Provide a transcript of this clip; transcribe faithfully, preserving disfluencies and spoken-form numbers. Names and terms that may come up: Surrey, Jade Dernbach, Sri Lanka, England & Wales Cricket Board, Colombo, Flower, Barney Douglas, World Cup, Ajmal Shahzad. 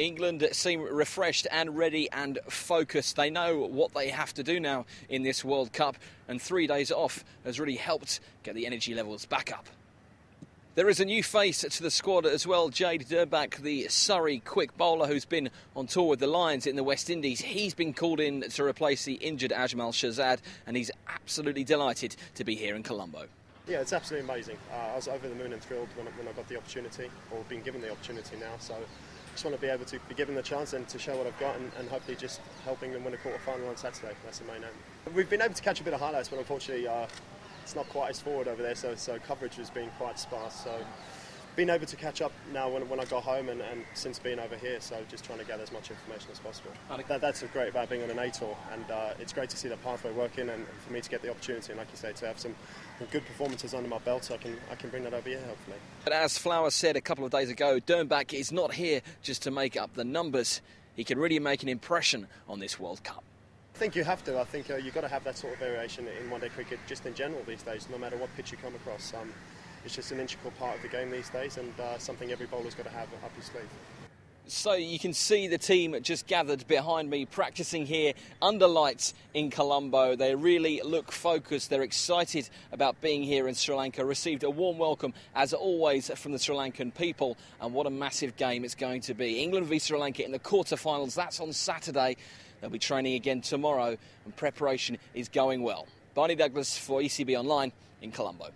England seem refreshed and ready and focused. They know what they have to do now in this World Cup, and three days off has really helped get the energy levels back up. There is a new face to the squad as well. Jade Dernbach, the Surrey quick bowler who's been on tour with the Lions in the West Indies. He's been called in to replace the injured Ajmal Shahzad, and he's absolutely delighted to be here in Colombo. Yeah, it's absolutely amazing. Uh, I was over the moon and thrilled when, when I got the opportunity, or been given the opportunity now. So just want to be able to be given the chance and to show what I've got, and, and hopefully just helping them win a quarter-final on Saturday. That's the main aim. We've been able to catch a bit of highlights, but unfortunately uh, it's not quite as forward over there, so, so coverage has been quite sparse. So being able to catch up now when, when I got home, and, and since being over here, so just trying to gather as much information as possible. That, that's great about being on an A tour, and uh, it's great to see that pathway working, and for me to get the opportunity, and like you say, to have some good performances under my belt, so I can, I can bring that over here, hopefully. But as Flower said a couple of days ago, Dernbach is not here just to make up the numbers. He can really make an impression on this World Cup. I think you have to. I think uh, you've got to have that sort of variation in one-day cricket just in general these days, no matter what pitch you come across. Um, it's just an integral part of the game these days, and uh, something every bowler's got to have up his sleeve. So you can see the team just gathered behind me practising here under lights in Colombo. They really look focused. They're excited about being here in Sri Lanka. Received a warm welcome, as always, from the Sri Lankan people. And what a massive game it's going to be. England v Sri Lanka in the quarterfinals. That's on Saturday. They'll be training again tomorrow. And preparation is going well. Barney Douglas for E C B Online in Colombo.